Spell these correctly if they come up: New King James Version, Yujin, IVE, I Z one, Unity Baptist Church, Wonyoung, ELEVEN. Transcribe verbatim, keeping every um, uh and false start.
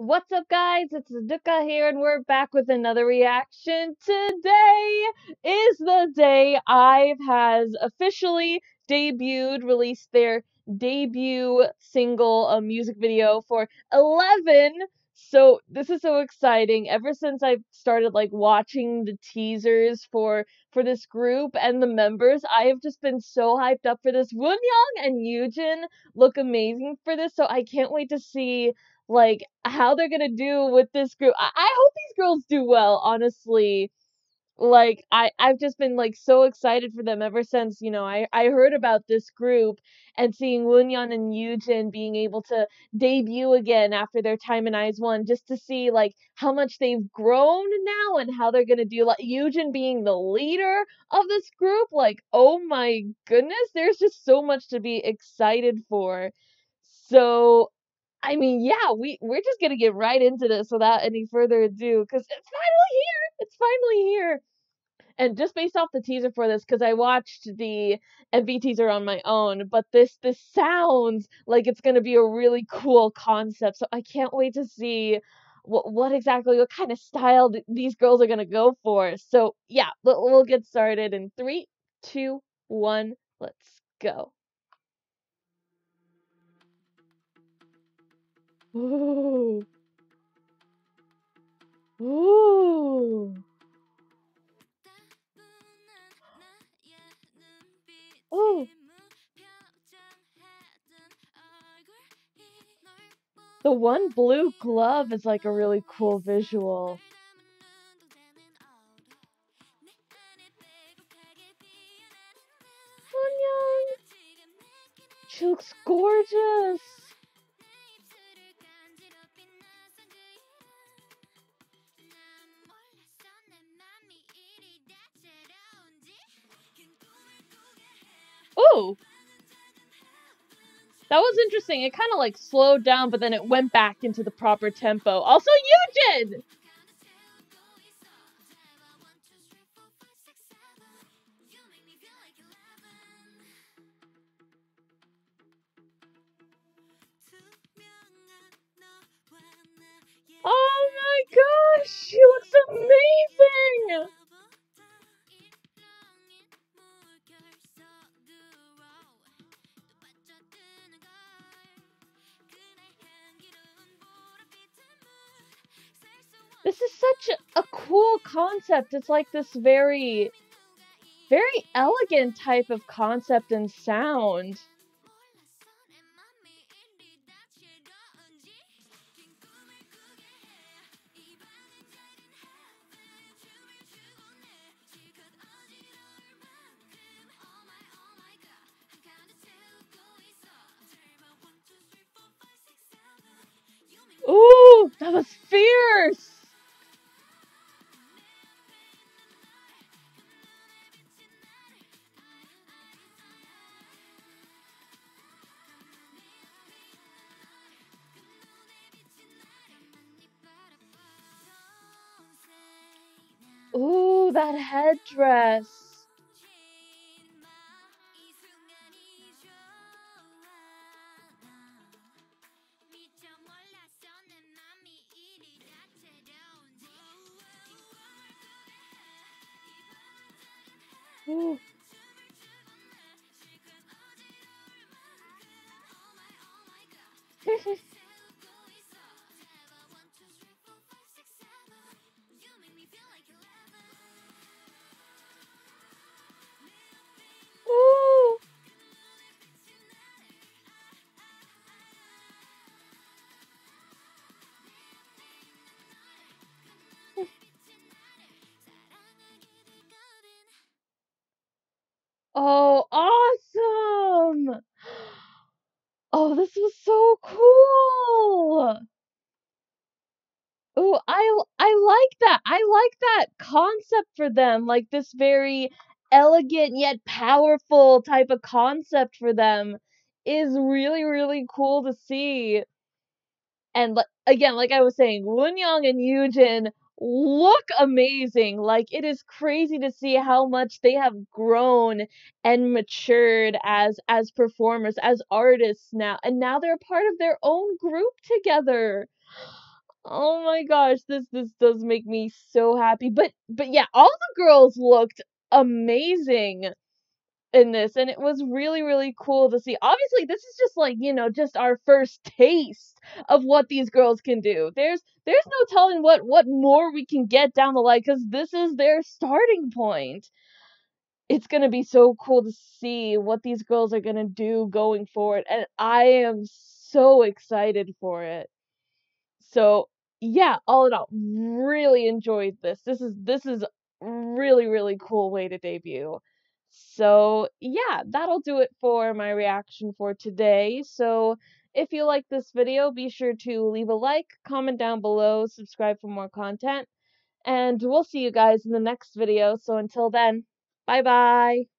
What's up, guys? It's Duka here, and we're back with another reaction. Today is the day IVE has officially debuted, released their debut single, a music video for ELEVEN. So this is so exciting. Ever since I've started like watching the teasers for for this group and the members, I have just been so hyped up for this. Wonyoung and Yujin look amazing for this, so I can't wait to see like how they're gonna do with this group. I, I hope these girls do well, honestly. Like I I've just been like so excited for them ever since, you know, I I heard about this group, and seeing Wonyoung and Yujin being able to debut again after their time in I Z one, just to see like how much they've grown now and how they're going to do, like Yujin being the leader of this group, like oh my goodness, there's just so much to be excited for. So I mean, yeah, we we're just going to get right into this without any further ado, cuz it's finally here. It's finally here. And just based off the teaser for this, because I watched the M V teaser on my own, but this this sounds like it's going to be a really cool concept. So I can't wait to see what what exactly, what kind of style th these girls are going to go for. So yeah, we'll, we'll get started in three, two, one. Let's go. Ooh. Ooh. Ooh. The one blue glove is like a really cool visual. Wonyoung. She looks gorgeous. Ooh. That was interesting. It kind of like slowed down, but then it went back into the proper tempo. Also, Yujin! Oh my gosh! She looks amazing! This is such a cool concept. It's like this very, very elegant type of concept and sound. Ooh, that was fierce. Ooh, that headdress. Ooh. Oh, awesome! Oh, this was so cool! Oh, I I like that. I like that concept for them. Like this very elegant yet powerful type of concept for them is really, really cool to see. And again, like I was saying, Wonyoung and Yujin look amazing. Like it is crazy to see how much they have grown and matured as as performers, as artists now, and now they're a part of their own group together. Oh my gosh, this this does make me so happy. But but yeah, all the girls looked amazing in this, and it was really, really cool to see. Obviously, this is just like, you know, just our first taste of what these girls can do. There's there's no telling what what more we can get down the line, because this is their starting point. It's going to be so cool to see what these girls are going to do going forward, and I am so excited for it. So, yeah, all in all, really enjoyed this. This is this is really, really cool way to debut. So, yeah, that'll do it for my reaction for today. So, if you like this video, be sure to leave a like, comment down below, subscribe for more content, and we'll see you guys in the next video. So, until then, bye-bye!